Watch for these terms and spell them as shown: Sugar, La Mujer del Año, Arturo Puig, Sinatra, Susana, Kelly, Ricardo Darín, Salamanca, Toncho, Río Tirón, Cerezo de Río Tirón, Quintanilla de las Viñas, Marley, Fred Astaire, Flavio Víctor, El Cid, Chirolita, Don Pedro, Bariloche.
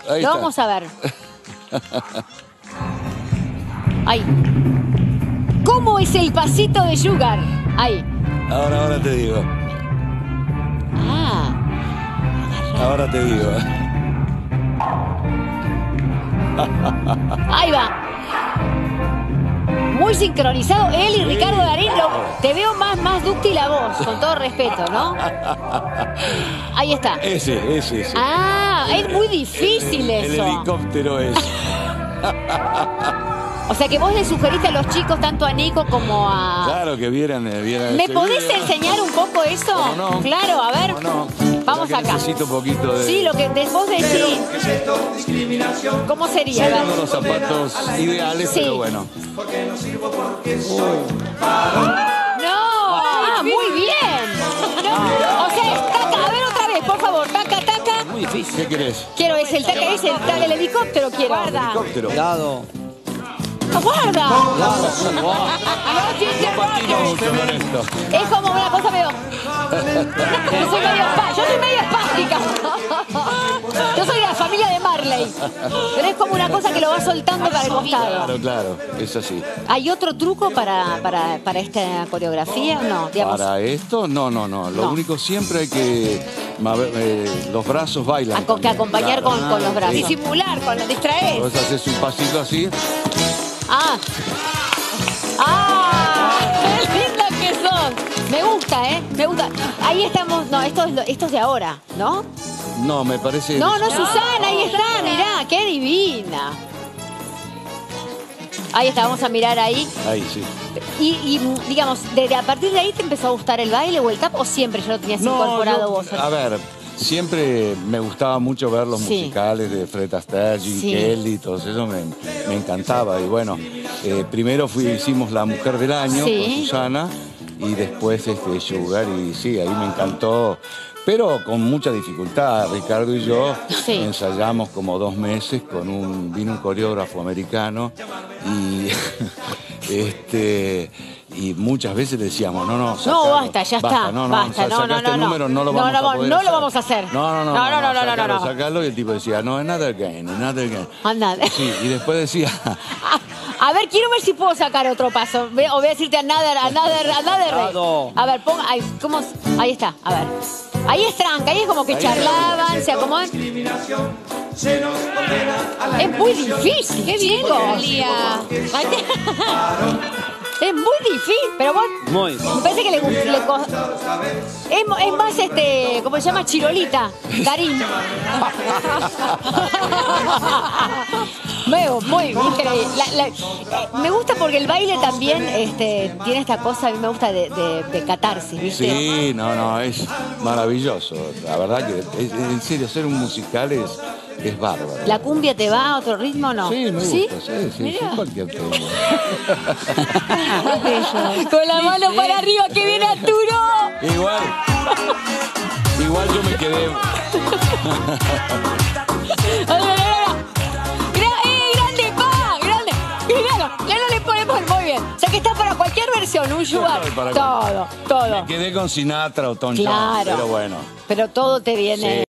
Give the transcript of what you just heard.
Ahí lo está. Vamos a ver. Ahí. ¿Cómo es el pasito de Sugar? Ahí. Ahora te digo. Ahora te digo. Ahí va. Muy sincronizado él y Ricardo Darín. Te veo más dúctil a vos, con todo respeto, ¿no? Ahí está. Ese. Es muy difícil eso. El helicóptero es. O sea que vos le sugeriste a los chicos, tanto a Nico como a... Claro, que vieran ¿Me podés enseñar un poco eso? ¿Cómo no? Claro, a ver. ¿Cómo no? Vamos acá. Necesito un poquito de... Sí, lo que vos decís. ¿Cómo sería? Son unos zapatos ideales, sí. Pero bueno. Porque no sirvo porque soy... muy bien. No. O sea, taca, a ver otra vez, por favor. Taca. Muy difícil. ¿Qué querés? Quiero el helicóptero quiero. Guarda. Helicóptero. Cuidado. ¡Guarda! Es como una cosa medio... Yo soy medio espástica. Yo soy de la familia de Marley. Pero es como una cosa que lo va soltando para el costado. Claro, es así. ¿Hay otro truco para esta coreografía? No, digamos... ¿Para esto? No. Lo único siempre hay que... los brazos bailan. Que acompañar con los brazos. Disimular, con los distraer. Vos haces un pasito así. ¡Qué linda que sos! Me gusta, ¿eh? Me gusta. Ahí estamos. No, esto es de ahora, ¿no? No, me parece... No, Susana, ahí está, mirá. ¡Qué divina! Ahí está, vamos a mirar ahí. Ahí, sí. Y digamos, a partir de ahí te empezó a gustar el baile o el tap, ¿o siempre ya lo tenías incorporado vos? A ver, siempre me gustaba mucho ver los musicales de Fred Astaire, Kelly, todo eso me encantaba. Y bueno, primero hicimos La Mujer del Año con Susana y después Sugar, y sí, ahí me encantó. Pero con mucha dificultad, Ricardo y yo ensayamos como 2 meses, vino un coreógrafo americano y... y muchas veces le decíamos, sacalo, basta, ya está, basta, no lo vamos a hacer, sacalo, y el tipo decía, another game. Sí, y después decía... A ver, quiero ver si puedo sacar otro paso, o voy a decirte another. A ver, pon, ahí está, a ver. Ahí es tranca, ahí es como que charlaban, se acomodan. Es muy difícil, qué bien, es muy difícil, pero vos... Muy. Me parece que le costó... Es más, ¿cómo se llama? Chirolita. Darín. Muy increíble. Me gusta porque el baile también tiene esta cosa, a mí me gusta de catarsis, ¿viste? Sí, es maravilloso. La verdad que, en serio, hacer un musical es bárbaro. ¿La cumbia te va a otro ritmo o no? Sí, me gusta, sí, cualquier tema. Con la mano para arriba, que viene Arturo. Igual yo me quedé. Un Sugar, todo. Me quedé con Sinatra o Toncho, pero bueno. Pero todo te viene... Sí.